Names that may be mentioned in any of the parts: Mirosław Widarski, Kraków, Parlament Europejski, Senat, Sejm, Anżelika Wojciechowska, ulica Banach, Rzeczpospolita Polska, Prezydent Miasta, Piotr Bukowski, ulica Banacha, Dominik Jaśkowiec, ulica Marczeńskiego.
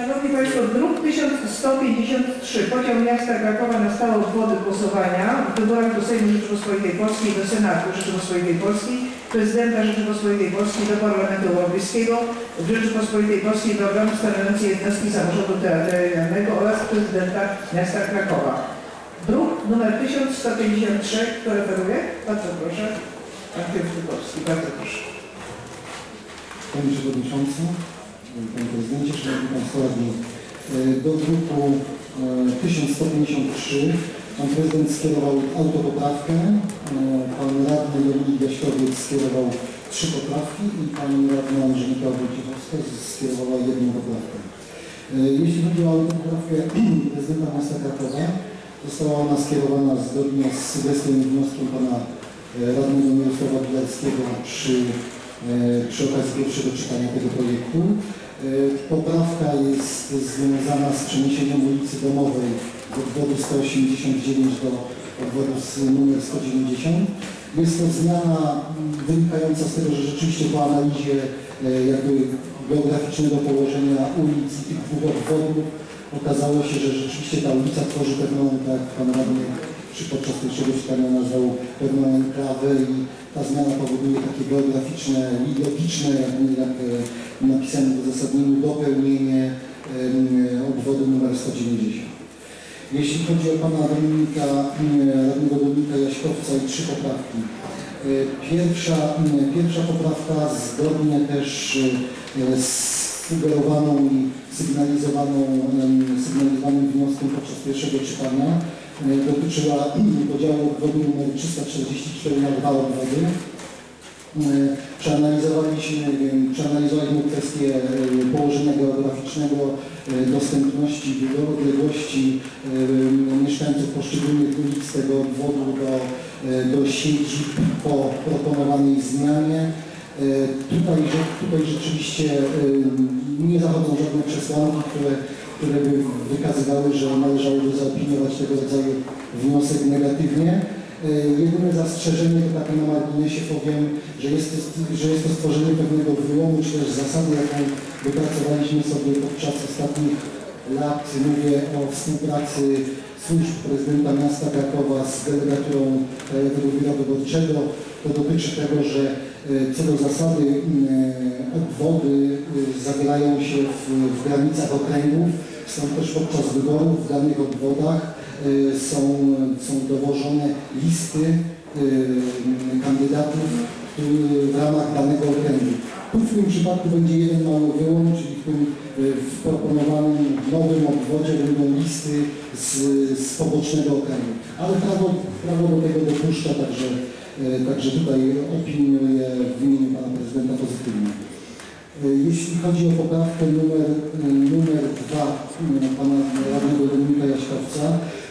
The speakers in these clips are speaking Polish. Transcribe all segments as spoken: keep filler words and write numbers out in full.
Szanowni Państwo, druk tysiąc sto pięćdziesiąt trzy, podział miasta Krakowa na stałe obwody głosowania w wyborach do Sejmu Rzeczypospolitej Polskiej, do Senatu Rzeczypospolitej Polskiej, Prezydenta Rzeczypospolitej Polskiej, do Parlamentu Europejskiego, w Rzeczypospolitej Polskiej do organów stanowiących jednostki samorządu terytorialnego oraz Prezydenta Miasta Krakowa. Druk nr tysiąc sto pięćdziesiąt trzy, kto referuje? Bardzo proszę. Pan Piotr Bukowski, bardzo proszę. Panie Przewodniczący. Panie Prezydencie, Szanowni Państwo Radni, do druku tysiąc sto pięćdziesiąt trzy Pan Prezydent skierował autopoprawkę, Pan Radny Dominik Jaśkowiec skierował trzy poprawki i Pani Radna Anżelika Wojciechowska skierowała jedną poprawkę. Jeśli chodzi o autopoprawkę Prezydenta Miasta Krakowa, została ona skierowana zgodnie z sugestią i wnioskiem Pana Radnego Mirosława Widarskiego przy, przy okazji pierwszego czytania tego projektu. Poprawka jest związana z przeniesieniem ulicy Domowej do obwodu sto osiemdziesiąt dziewięć do obwodu numer sto dziewięćdziesiąt. Jest to zmiana wynikająca z tego, że rzeczywiście po analizie jakby geograficznego położenia ulic i tych dwóch obwodów okazało się, że rzeczywiście ta ulica tworzy pewną, tak jak Pan Radny czy podczas pierwszego czytania nazwał, pewną enklawę i ta zmiana powoduje takie geograficzne, ideologiczne, jak napisane w uzasadnieniu, dopełnienie obwodu numer sto dziewięćdziesiąt. Jeśli chodzi o Pana Dominika, Radnego Dominika Jaśkowca i trzy poprawki. Pierwsza, pierwsza poprawka zgodnie też z sugerowaną i sygnalizowaną, sygnalizowanym wnioskiem podczas pierwszego czytania dotyczyła podziału obwodu nr trzysta czterdzieści cztery na dwa obwody. Przeanalizowaliśmy, przeanalizowaliśmy kwestię położenia geograficznego, dostępności, odległości mieszkańców poszczególnych ulic tego obwodu do, do siedzib po proponowanej zmianie. Tutaj, tutaj rzeczywiście nie zachodzą żadne przesłanki, które, które by wykazywały, że należałoby zaopiniować tego rodzaju wniosek negatywnie. Jedyne zastrzeżenie, to takie na marginesie powiem, że jest, to, że jest to stworzenie pewnego wyłomu, czy też zasady, jaką wypracowaliśmy sobie podczas ostatnich lat. Mówię o współpracy służb Prezydenta Miasta Krakowa z delegaturą Krajowego Biura Wyborczego. To dotyczy tego, że co do zasady obwody zawierają się w, w granicach okręgów, stąd też podczas wyborów w danych obwodach są, są dowożone listy kandydatów w ramach danego okręgu. Tu w tym przypadku będzie jeden mały wyłom, czyli w tym w proponowanym nowym obwodzie będą listy z, z pobocznego okręgu. Ale prawo, prawo do tego dopuszcza, także Także tutaj opiniuję w imieniu Pana Prezydenta pozytywnie. Jeśli chodzi o poprawkę numer, numer dwa Pana Radnego Dominika Jaśkowca,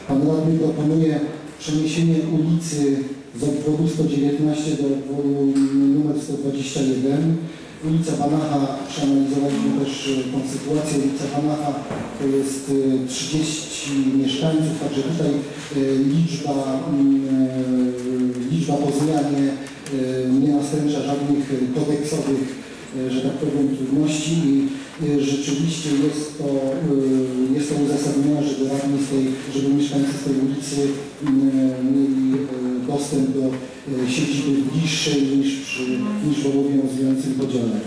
Pan Radny proponuje przeniesienie ulicy z obwodu sto dziewiętnaście do obwodu numer sto dwadzieścia jeden. Ulica Banacha, przeanalizowaliśmy też tą sytuację, ulica Banacha to jest trzydzieści mieszkańców, także tutaj liczba, liczba po zmianie nie nastręcza żadnych kodeksowych, że tak powiem, trudności i rzeczywiście jest to, jest to uzasadnione, żeby radni z tej, żeby mieszkańcy z tej ulicy mieli dostęp do siedziby bliższej niż, przy, niż w obowiązującym podziale.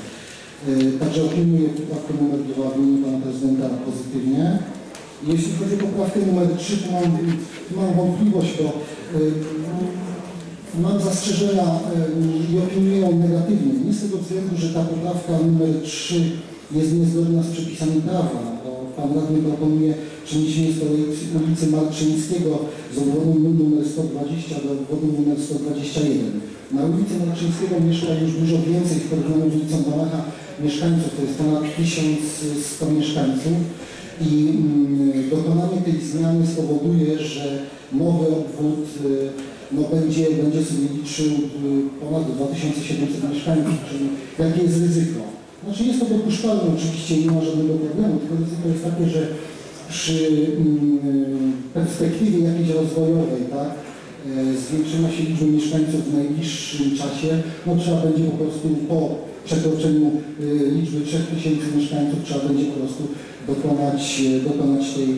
Także opiniuję poprawkę numer dwa w imieniu Pana Prezydenta pozytywnie. Jeśli chodzi o poprawkę numer trzy, to mam, to mam wątpliwość, bo y, mam zastrzeżenia y, i opiniuję ją negatywnie. Nie z tego względu, że ta poprawka numer trzy jest niezgodna z przepisami prawa, bo Pan Radny proponuje przeniesienie z ulicy Marczeńskiego z obwodu numer sto dwadzieścia do obwodu numer sto dwadzieścia jeden. Na ulicy Marczeńskiego mieszka już dużo więcej w porównaniu z ulicą Banacha mieszkańców, to jest ponad tysiąc sto mieszkańców. I dokonanie tej zmiany spowoduje, że nowy obwód no, będzie, będzie sobie liczył ponad dwa tysiące siedemset mieszkańców, czyli jakie jest ryzyko. Znaczy jest to dopuszczalne, oczywiście nie ma żadnego problemu, tylko ryzyko jest takie, że przy perspektywie jakiejś rozwojowej, tak, zwiększenia się liczby mieszkańców w najbliższym czasie, no trzeba będzie po prostu po przekroczeniu liczby trzech tysięcy mieszkańców trzeba będzie po prostu dokonać, dokonać tej,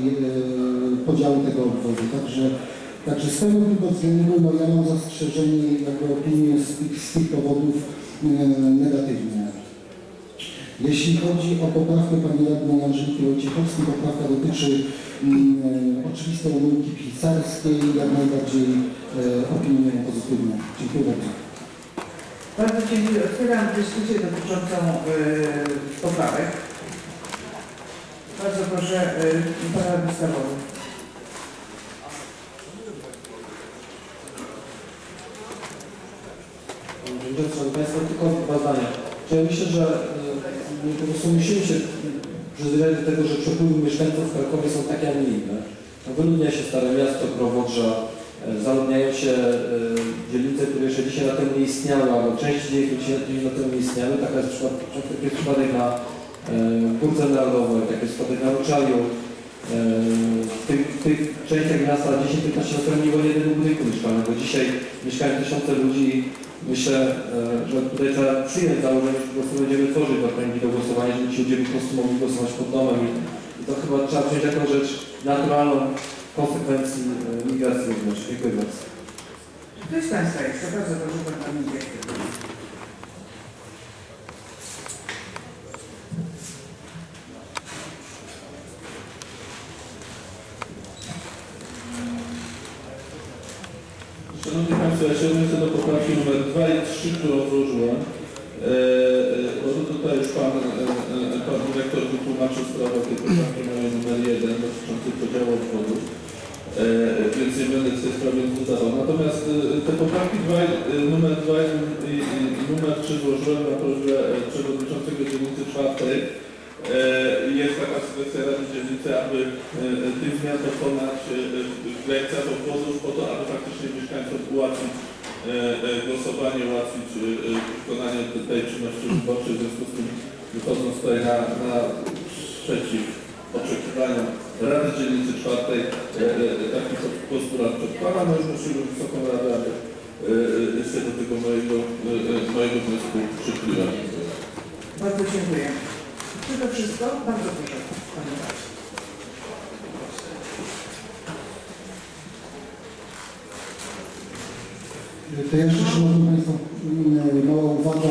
podziału tego obwodu. Także, także z tego tylko względu no, ja mam zastrzeżenie jakby opinię z tych, z tych powodów negatywne. Jeśli chodzi o poprawkę pani radnej Anżeliki Wojciechowskiej, poprawka dotyczy mm, oczywistej omyłki pisarskiej, jak najbardziej e, opinię pozytywną. Dziękuję bardzo. Bardzo dziękuję. Otwieram dyskusję dotyczącą y, poprawek. Bardzo proszę y, pana wystawowego. Dzień dobry, szanowni państwo, tylko badania. Czy ja myślę, że my po prostu musimy się przyzwyczaić do tego, że przepływy mieszkańców w Krakowie są takie, a nie inne. Wyludnia się Stare Miasto, Krowodrza, zaludniają się dzielnice, które jeszcze dzisiaj na tym nie istniały, albo części z nich dzisiaj na tym nie istniały. Taka jest przypadek, taki przypadek na Górce Narodowej, taki jest przypadek na Ruczaju. W tych, w tych częściach miasta dziesięć piętnaście lat temu nie było jednego budynku mieszkalnego. Dzisiaj mieszkają tysiące ludzi. Myślę, że tutaj trzeba przyjąć założenie, że po prostu będziemy tworzyć okręgi do głosowania, żeby ci ludzie po prostu mogli głosować pod domem. I to chyba trzeba przyjąć jako rzecz naturalną konsekwencji migracji również. Dziękuję bardzo. To jest Państwa jeszcze. Bardzo proszę Pan Pan Dyrektor. Szanowni Państwo, ja się odniosę do poprawki numer dwa i trzy, którą złożyłem. Może tutaj już Pan, pan Dyrektor wytłumaczył sprawę tej poprawki numer jeden dotyczącej podziału obwodów, więc nie będę w tej sprawie dyskutował. Natomiast te poprawki numer dwa i numer trzy złożyłem na prośbę przewodniczącego dzielnicy czwartej. Jest taka sugestia Rady Dzielnicy, aby tych zmian dokonać w granicach obwodów po to, aby faktycznie mieszkańcom ułatwić głosowanie, ułatwić wykonanie tej czynności wyborczej. W związku z tym wychodząc tutaj na, na przeciw oczekiwaniom Rady Dzielnicy czwartej taki postulat przedkładam. No już musimy Wysoką Radę, aby się do tego mojego, mojego wniosku przykrywa. Bardzo dziękuję. Czy to wszystko? Bardzo proszę. To jeszcze, szanowni Państwo, mała uwaga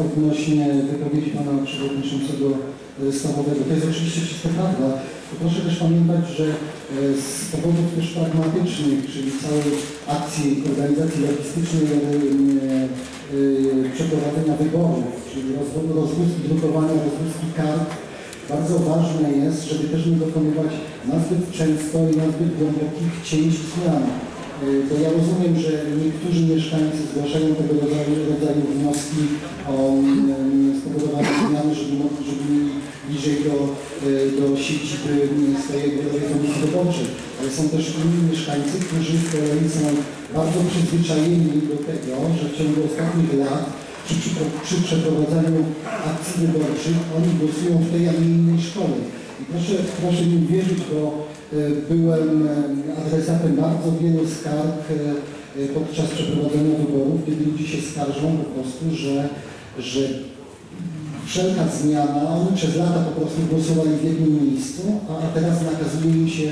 odnośnie wypowiedzi Pana Przewodniczącego Stawowego. To jest oczywiście wszystko prawda. Proszę też pamiętać, że z powodów też pragmatycznych, czyli całej akcji organizacji logistycznej przeprowadzenia wyborów, czyli rozwózki drukowania, rozwózki kart, bardzo ważne jest, żeby też nie dokonywać nazbyt często i nazbyt głębokich cięć zmian. To ja rozumiem, że niektórzy mieszkańcy zgłaszają tego rodzaju, rodzaju wnioski o spowodowanie zmiany, żeby mieli bliżej do, do siedziby swojej komisji wyborczej. Ale są też inni mieszkańcy, którzy w kolei są bardzo przyzwyczajeni do tego, że w ciągu ostatnich lat przy, przy przeprowadzaniu akcji wyborczych oni głosują w tej, a nie innej szkole. I proszę, proszę mi wierzyć, bo byłem adresatem bardzo wielu skarg podczas przeprowadzenia wyborów, kiedy ludzie się skarżą po prostu, że, że wszelka zmiana, oni przez lata po prostu głosowali w jednym miejscu, a teraz nakazuje im się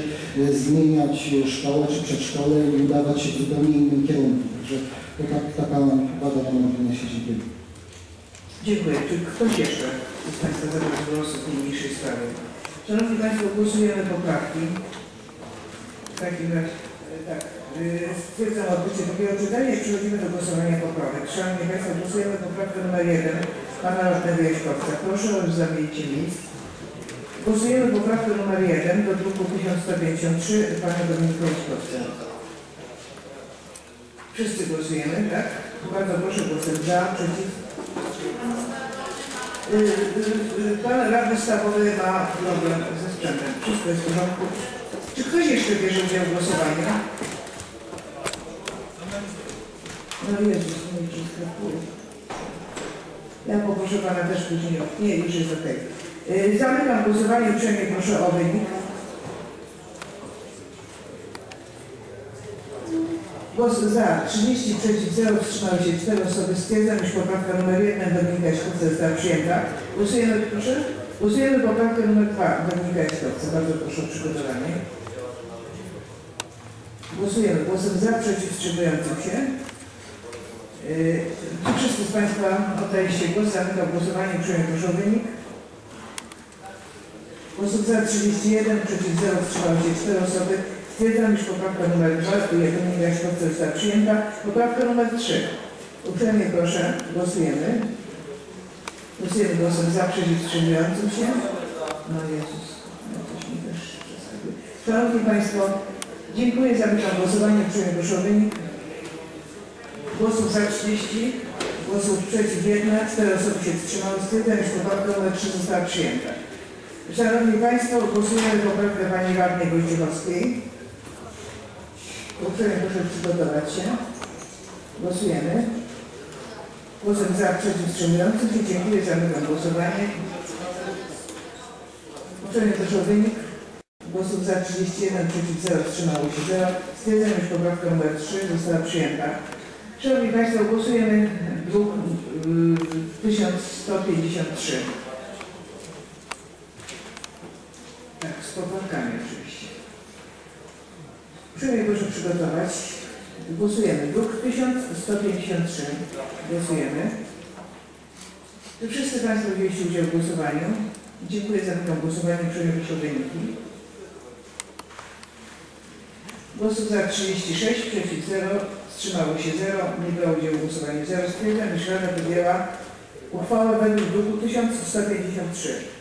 zmieniać szkołę czy przedszkole i udawać się w zupełnie innym kierunku. Także to tak, taka uwaga na moim się dziękuję. Dziękuję. Czy ktoś jeszcze z Państwa zabrał głos w niniejszej sprawie? Szanowni Państwo, głosujemy poprawki. W takim razie, tak, stwierdzam odbycie drugiego czytania i przechodzimy do głosowania poprawek. Szanowni Państwo, głosujemy poprawkę numer jeden Pana Radnego Jaśkowca. Proszę o zamięcie miejsc. Głosujemy poprawkę numer jeden do druku tysiąc sto pięćdziesiąt trzy Pana Dominika Jaśkowca. Wszyscy głosujemy, tak? Bardzo proszę, głosem za, przeciw. Pan radny stawowy ma problem ze sprzętem. Wszystko jest w porządku. Czy ktoś jeszcze bierze udział w głosowaniu? No Jezus, nie przeskakuje. Ja poproszę Pana też później. Nie, już jest okej. Okay. Zamykam głosowanie. Uprzejmie proszę o wynik. Głos za trzydzieści, przeciw zero, wstrzymały się cztery osoby. Stwierdzam, iż poprawka numer jeden Dominika Jaśkowiec została przyjęta. Głosujemy, proszę. Głosujemy poprawkę numer dwa Dominika Jaśkowca. Bardzo proszę o przygotowanie. Głosujemy głosem za, przeciw, wstrzymującym się. Yy, wszyscy z Państwa oddaliście głos. Zamykam głosowanie. Przyjmę proszę o wynik. Głosów za trzydzieści jeden, przeciw zero, wstrzymały się cztery osoby. Stwierdzam, iż poprawka numer dwa Dominika Jaśkowca została przyjęta. Poprawka numer trzy. Uprzejmie proszę. Głosujemy. Głosujemy głosem za, przeciw, wstrzymującym się. No Jezus, no coś mi też przestawił. Szanowni Państwo, dziękuję. Zamykam głosowanie. Przyjmę proszę o wynik. Głosów za trzydzieści, głosów przeciw jeden, cztery osoby się wstrzymały. Stwierdzam, iż poprawka numer trzy została przyjęta. Szanowni Państwo, głosujemy poprawkę Pani Radnej Wojciechowskiej. Uprzejmie proszę przygotować się. Głosujemy. Głosem za, przeciw, wstrzymującym się. Dziękuję. Zamykam głosowanie. Uprzejmie proszę o wynik. Głosów za trzydzieści jeden, przeciw zero, wstrzymało się zero. Stwierdzam, iż poprawka numer trzy została przyjęta. Szanowni Państwo, głosujemy druk tysiąc sto pięćdziesiąt trzy. Tak, z poprawkami oczywiście. Przyjmę, proszę przygotować. Głosujemy. Druk tysiąc sto pięćdziesiąt trzy. Głosujemy. Czy wszyscy Państwo wzięliście udział w głosowaniu? Dziękuję za to głosowanie. Przyjmę proszę o wyniki. Głosów za trzydzieści sześć, przeciw zero, wstrzymało się zero, nie brało udziału w głosowaniu zero. Stwierdzam, iż Rada podjęła uchwałę według druku tysiąc sto pięćdziesiąt trzy.